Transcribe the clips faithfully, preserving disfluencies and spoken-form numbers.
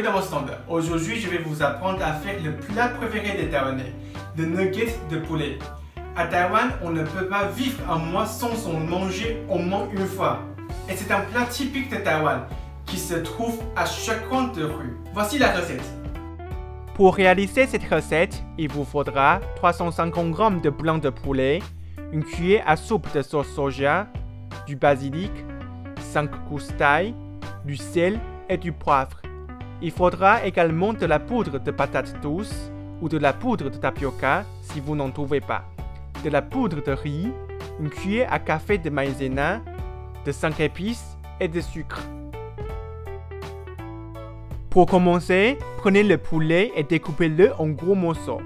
bienvenue dans mon stand. Aujourd'hui, je vais vous apprendre à faire le plat préféré des Taïwanais, le Nuggets de poulet. À Taïwan, on ne peut pas vivre un mois sans en manger au moins une fois. Et c'est un plat typique de Taïwan qui se trouve à chaque coin de rue. Voici la recette. Pour réaliser cette recette, il vous faudra trois cent cinquante grammes de blanc de poulet, une cuillère à soupe de sauce soja, du basilic, cinq gousses d'ail, du sel et du poivre. Il faudra également de la poudre de patate douce ou de la poudre de tapioca si vous n'en trouvez pas, de la poudre de riz, une cuillère à café de maïzena, de cinq épices et de sucre. Pour commencer, prenez le poulet et découpez-le en gros morceaux.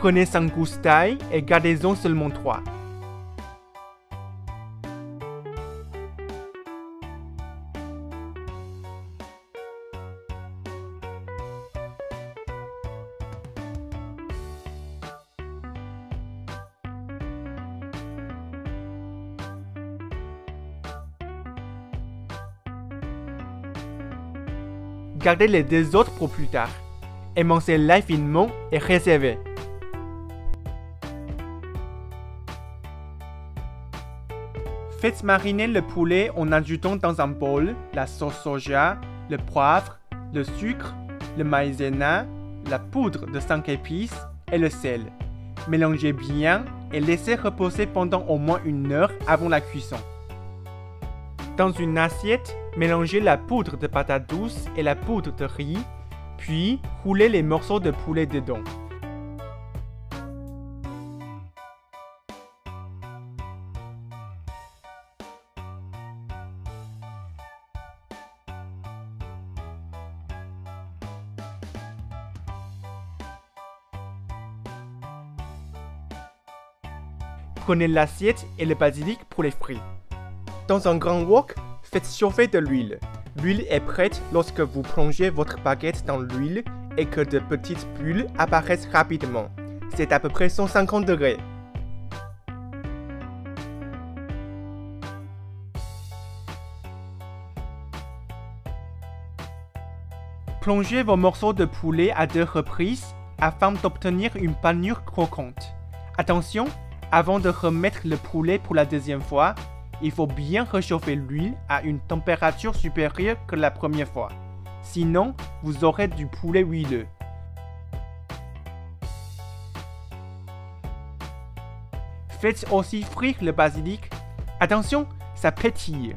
Prenez cinq gousses d'ail et gardez-en seulement trois. Gardez les deux autres pour plus tard. Émincez-les finement et réservez. Faites mariner le poulet en ajoutant dans un bol la sauce soja, le poivre, le sucre, le maïzena, la poudre de cinq épices et le sel. Mélangez bien et laissez reposer pendant au moins une heure avant la cuisson. Dans une assiette, mélangez la poudre de patate douce et la poudre de riz, puis roulez les morceaux de poulet dedans. Prenez l'assiette et le basilic pour les fruits. Dans un grand wok, faites chauffer de l'huile. L'huile est prête lorsque vous plongez votre baguette dans l'huile et que de petites bulles apparaissent rapidement. C'est à peu près cent cinquante degrés. Plongez vos morceaux de poulet à deux reprises afin d'obtenir une panure croquante. Attention, avant de remettre le poulet pour la deuxième fois, il faut bien réchauffer l'huile à une température supérieure que la première fois. Sinon, vous aurez du poulet huileux. Faites aussi frire le basilic. Attention, ça pétille.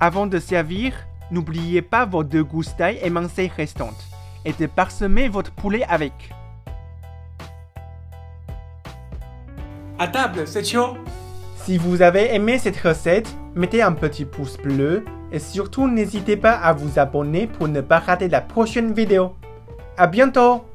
Avant de servir, n'oubliez pas vos deux gousses d'ail émincées restantes et de parsemer votre poulet avec. À table, c'est chaud! Si vous avez aimé cette recette, mettez un petit pouce bleu et surtout n'hésitez pas à vous abonner pour ne pas rater la prochaine vidéo. À bientôt!